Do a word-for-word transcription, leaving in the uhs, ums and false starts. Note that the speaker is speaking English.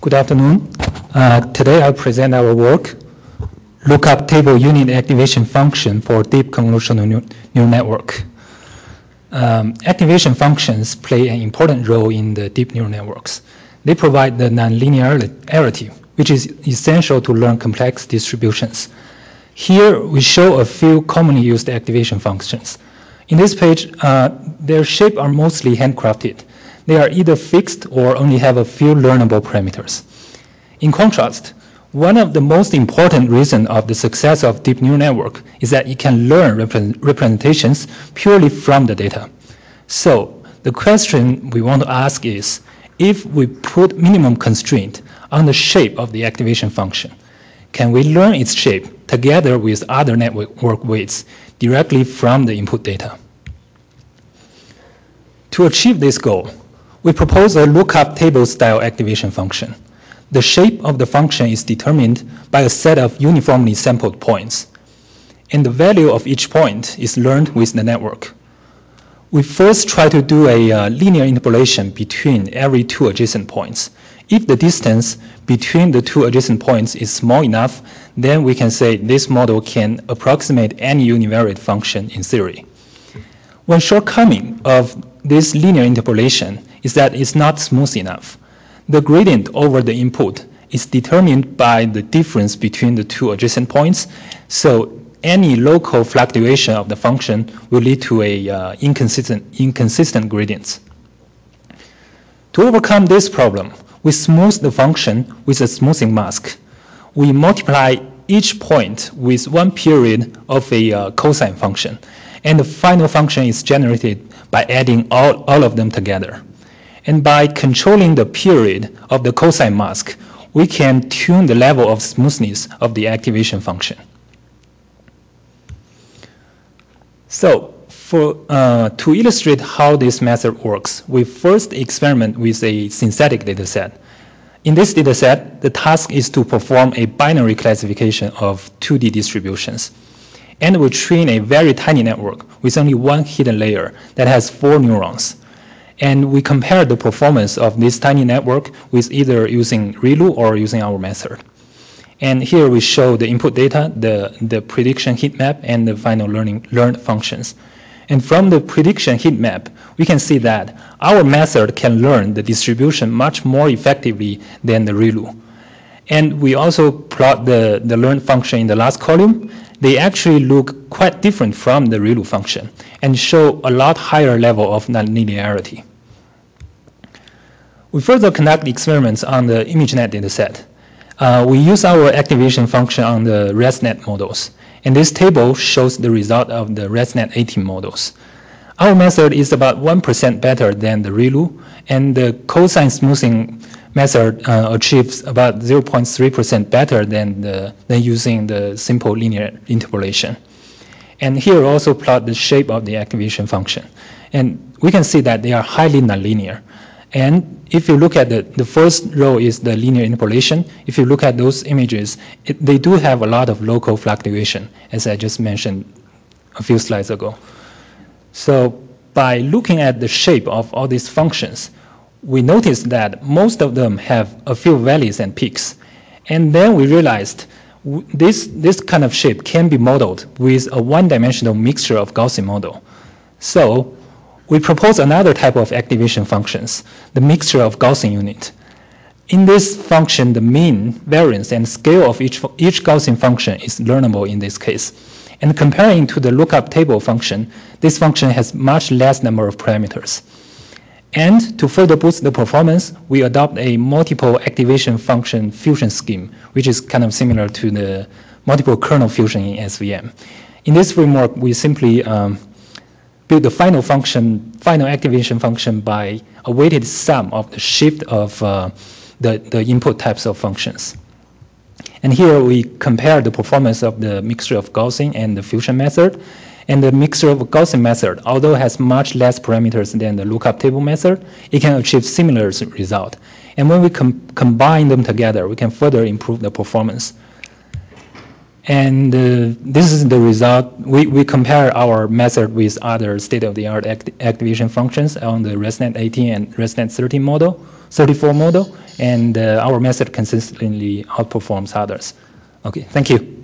Good afternoon. Uh, today I'll present our work, lookup table unit activation function for deep convolutional neural network. Um, activation functions play an important role in the deep neural networks. They provide the nonlinearity, which is essential to learn complex distributions. Here we show a few commonly used activation functions. In this page, uh, their shape are mostly handcrafted. They are either fixed or only have a few learnable parameters. In contrast, one of the most important reasons of the success of deep neural network is that it can learn repre representations purely from the data. So the question we want to ask is, if we put minimum constraint on the shape of the activation function, can we learn its shape together with other network weights directly from the input data? To achieve this goal, we propose a lookup table style activation function. The shape of the function is determined by a set of uniformly sampled points, and the value of each point is learned with the network. We first try to do a uh, linear interpolation between every two adjacent points. If the distance between the two adjacent points is small enough, then we can say this model can approximate any univariate function in theory. One shortcoming of this linear interpolation is that it's not smooth enough. The gradient over the input is determined by the difference between the two adjacent points, so any local fluctuation of the function will lead to a uh, inconsistent, inconsistent gradients. To overcome this problem, we smooth the function with a smoothing mask. We multiply each point with one period of a uh, cosine function, and the final function is generated by adding all, all of them together. And by controlling the period of the cosine mask, we can tune the level of smoothness of the activation function. So, for, uh, to illustrate how this method works, we first experiment with a synthetic dataset. In this dataset, the task is to perform a binary classification of two D distributions. And we train a very tiny network with only one hidden layer that has four neurons. And we compare the performance of this tiny network with either using ReLU or using our method. And here we show the input data, the, the prediction heat map, and the final learning learned functions. And from the prediction heat map, we can see that our method can learn the distribution much more effectively than the ReLU. And we also plot the, the learned function in the last column. They actually look quite different from the ReLU function and show a lot higher level of nonlinearity. We further conduct experiments on the ImageNet dataset. Uh, we use our activation function on the ResNet models, and this table shows the result of the ResNet eighteen models. Our method is about one percent better than the ReLU, and the cosine smoothing method uh, achieves about zero point three percent better than, the, than using the simple linear interpolation. And here also plot the shape of the activation function. And we can see that they are highly nonlinear. And if you look at the, the first row is the linear interpolation. If you look at those images, it, they do have a lot of local fluctuation, as I just mentioned a few slides ago. So by looking at the shape of all these functions, we noticed that most of them have a few valleys and peaks. And then we realized this, this kind of shape can be modeled with a one-dimensional mixture of Gaussian model. So we propose another type of activation functions, the mixture of Gaussian unit. In this function, the mean, variance, and scale of each, each Gaussian function is learnable in this case. And comparing to the lookup table function, this function has much less number of parameters. And to further boost the performance, we adopt a multiple activation function fusion scheme, which is kind of similar to the multiple kernel fusion in S V M. In this framework, we simply um, build the final function, final activation function by a weighted sum of the shift of uh, the, the input types of functions. And here we compare the performance of the mixture of Gaussian and the fusion method. And the mixture of Gaussian method, although has much less parameters than the lookup table method, it can achieve similar result. And when we com combine them together, we can further improve the performance. And uh, this is the result. We, we compare our method with other state-of-the-art act activation functions on the ResNet eighteen and ResNet thirteen model, thirty-four model, and uh, our method consistently outperforms others. Okay, thank you.